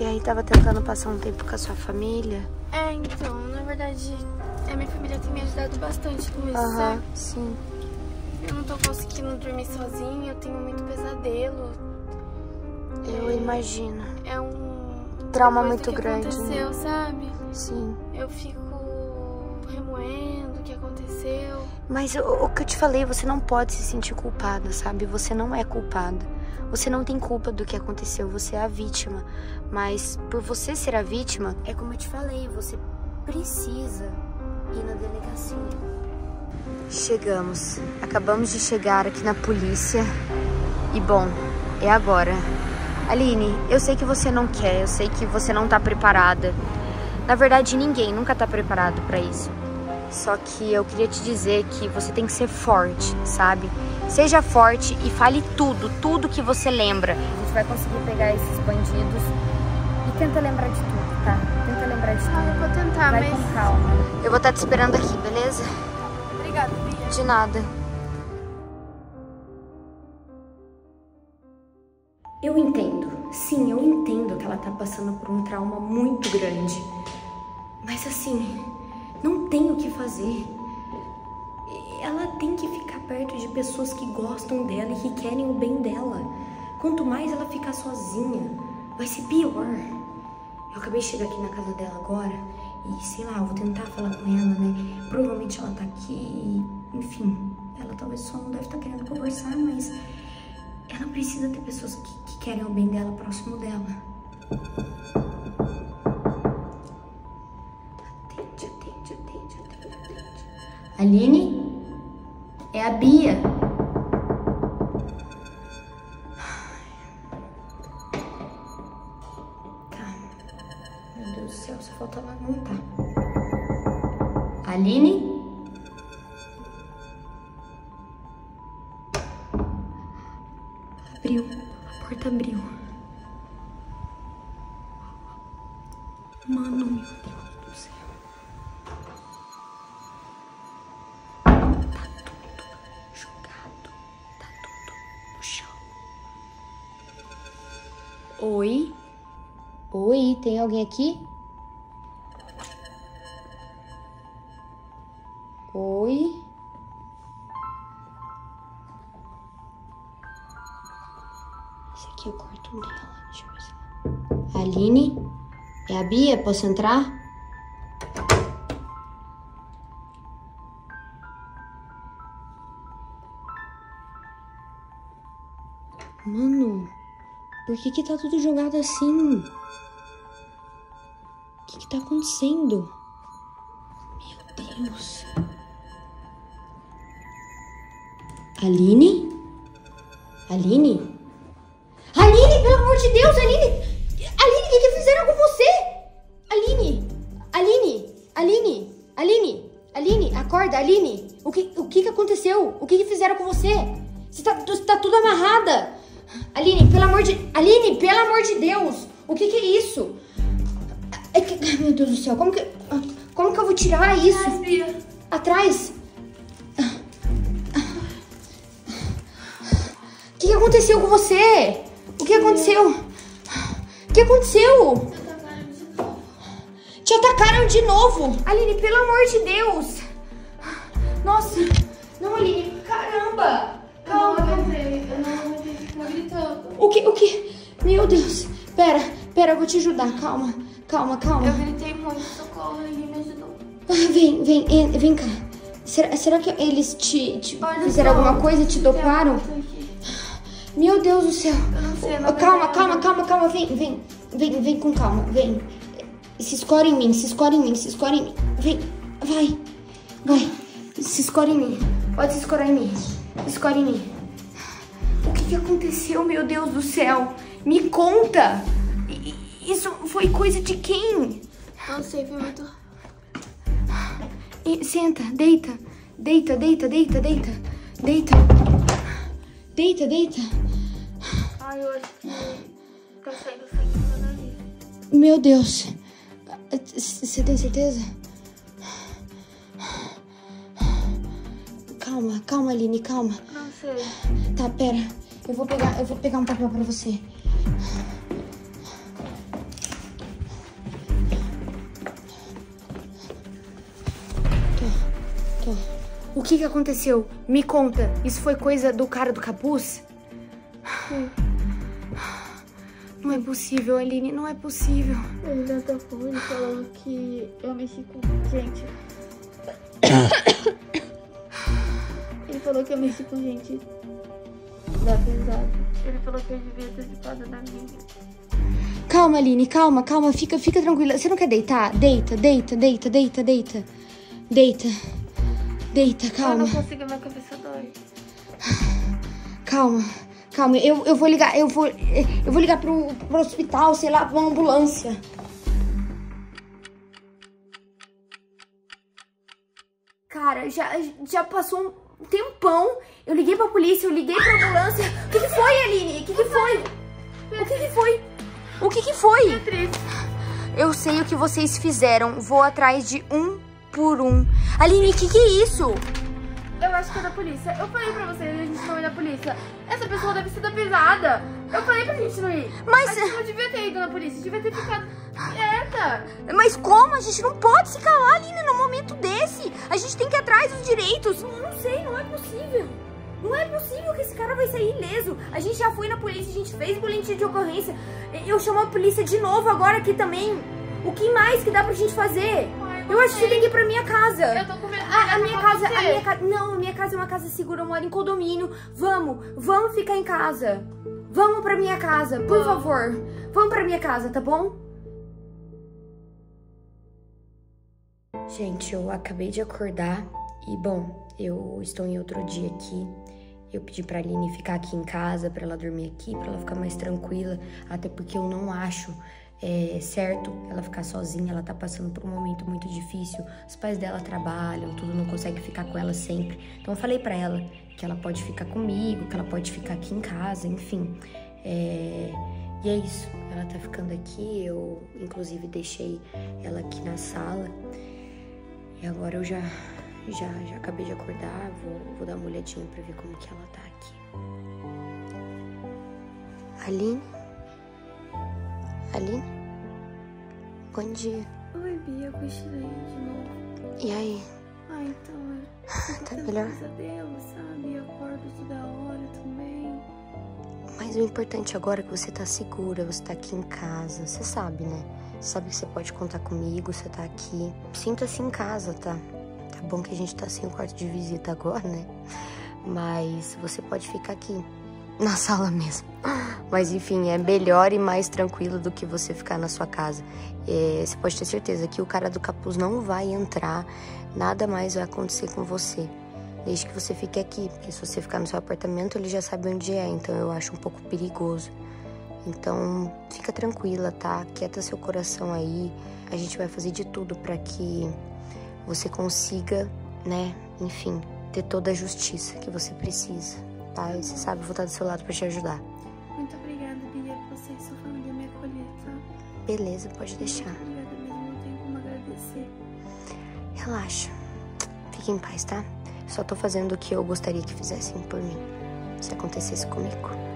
E aí tava tentando passar um tempo com a sua família? É, então, na verdade, a minha família tem me ajudado bastante com isso, sabe? Sim. Eu não tô conseguindo dormir sozinha, eu tenho muito pesadelo. Eu imagino. É um trauma muito grande, né? Aconteceu, sabe? Sim. Eu fico remoendo o que aconteceu. Mas o que eu te falei, você não pode se sentir culpada, sabe? Você não é culpada. Você não tem culpa do que aconteceu, você é a vítima. Mas por você ser a vítima, é como eu te falei, você precisa ir na delegacia. Chegamos. Acabamos de chegar aqui na polícia. E bom, é agora. Aline, eu sei que você não quer, eu sei que você não tá preparada. Na verdade, ninguém nunca tá preparado pra isso. Só que eu queria te dizer que você tem que ser forte, sabe? Seja forte e fale tudo que você lembra. A gente vai conseguir pegar esses bandidos e tenta lembrar de tudo, tá? Tenta lembrar de tudo. Ah, eu vou tentar, mas... vai com calma. Eu vou estar te esperando aqui, beleza? Obrigada, Bia. De nada. Eu entendo. Sim, eu entendo que ela tá passando por um trauma muito grande. Mas assim... não tem o que fazer. Ela tem que ficar perto de pessoas que gostam dela e que querem o bem dela. Quanto mais ela ficar sozinha, vai ser pior. Eu acabei de chegar aqui na casa dela agora e, sei lá, eu vou tentar falar com ela, né? Provavelmente ela tá aqui, enfim, ela talvez só não deve estar querendo conversar, mas ela precisa ter pessoas que querem o bem dela próximo dela. Aline? É a Bia. Tá. Meu Deus do céu, só falta ela não, tá? Aline? Abriu. A porta abriu. Mano, meu Deus do céu. Oi? Oi, tem alguém aqui? Oi? Esse aqui é o quarto dela, deixa eu ver se ela... Aline? É a Bia? Posso entrar? Mano... por que que tá tudo jogado assim? O que que tá acontecendo? Meu Deus. Aline? Aline? Aline, pelo amor de Deus, Aline! Aline, o que que fizeram com você? Aline! Aline! Aline! Aline! Aline, acorda, Aline! O que aconteceu? O que que fizeram com você? Você tá tudo amarrada! Aline, pelo amor de... Aline, pelo amor de Deus! O que que é isso? Meu Deus do céu, como que eu vou tirar isso? Atrás, Bia. Atrás? O que que aconteceu com você? O que aconteceu? O que aconteceu? Te atacaram de novo! Aline, pelo amor de Deus! Nossa! Não, Aline, caramba! Calma, O que? Meu Deus. Pera, eu vou te ajudar. Calma. Eu gritei muito, socorro, ele me ajudou. Vem cá. Será que eles te fizeram alguma coisa? Te doparam? Meu Deus do céu. Eu não sei, não. Calma. Vem com calma, vem. Se escora em mim. Vem, vai. Se escora em mim. Pode se escorar em mim. Escora em mim. O que aconteceu, meu Deus do céu? Me conta! Isso foi coisa de quem? Não sei, foi muito... Senta, deita. Ai, eu acho que consegue sair dali. Meu Deus. Você tem certeza? Calma, Aline, calma. Não sei. Tá, pera. Eu vou pegar um papel pra você. que aconteceu? Me conta, isso foi coisa do cara do capuz? Não é possível, Aline, não é possível. Ele já tocou e falou que eu mexi com... gente. Ele falou que eu mexi com gente da pesada. Ele falou que eu devia ter ficado na minha. Calma, Aline, calma, calma, fica tranquila. Você não quer deitar? Deita, calma. Eu não consigo, minha cabeça dói. Calma, eu vou ligar, eu vou ligar pro hospital, sei lá, pra uma ambulância. Cara, já passou um tempão, eu liguei pra polícia, eu liguei pra ambulância. O que foi, Aline? O que foi? Beatriz. Eu sei o que vocês fizeram. Vou atrás de um por um. Aline, o que é isso? Eu acho que é da polícia. Eu falei pra vocês, a gente não ir na polícia. Essa pessoa deve ser da pesada. Eu falei pra gente não ir. Mas... a gente não devia ter ido na polícia. Devia ter ficado quieta. Mas como? A gente não pode se calar, Aline, num momento desse. A gente tem que ir atrás dos direitos. Eu não sei, não é possível. Não é possível que esse cara vai sair ileso. A gente já foi na polícia, a gente fez boletim de ocorrência. Eu chamo a polícia de novo agora aqui também. O que mais que dá pra gente fazer? Ai, eu acho que tem que ir pra minha casa. Eu tô com medo. Não, a minha casa é uma casa segura, eu moro em condomínio. Vamos ficar em casa. Vamos pra minha casa, por favor. Vamos pra minha casa, tá bom? Gente, eu acabei de acordar e, bom, eu estou em outro dia aqui. Eu pedi pra Aline ficar aqui em casa, pra ela dormir aqui, pra ela ficar mais tranquila. Até porque eu não acho certo ela ficar sozinha. Ela tá passando por um momento muito difícil. Os pais dela trabalham, tudo, não consegue ficar com ela sempre. Então eu falei pra ela que ela pode ficar comigo, que ela pode ficar aqui em casa, enfim. E é isso, ela tá ficando aqui. Eu, inclusive, deixei ela aqui na sala. E agora eu já acabei de acordar, vou dar uma olhadinha pra ver como que ela tá aqui. Aline? Aline? Bom dia. Oi, Bia, eu cochilei de novo. E aí? Ah, então, eu tá melhor? Pesadelo, sabe? Eu acordo toda hora também. Mas o importante agora é que você tá segura, você tá aqui em casa, você sabe, né? Você sabe que você pode contar comigo, você tá aqui. Sinta-se em casa, tá? Tá bom que a gente tá sem o quarto de visita agora, né? Mas você pode ficar aqui, na sala mesmo. Mas enfim, é melhor e mais tranquilo do que você ficar na sua casa. Você pode ter certeza que o cara do capuz não vai entrar, nada mais vai acontecer com você. Desde que você fique aqui, porque se você ficar no seu apartamento, ele já sabe onde é, então eu acho um pouco perigoso. Então, fica tranquila, tá? Quieta seu coração aí. A gente vai fazer de tudo pra que você consiga, né, enfim, ter toda a justiça que você precisa, tá? E você sabe, eu vou estar do seu lado pra te ajudar. Muito obrigada, Bia, por você e sua família me acolher, tá? Beleza, pode deixar. Muito obrigada mesmo, não tenho como agradecer. Relaxa, fique em paz, tá? Só tô fazendo o que eu gostaria que fizessem por mim, se acontecesse comigo.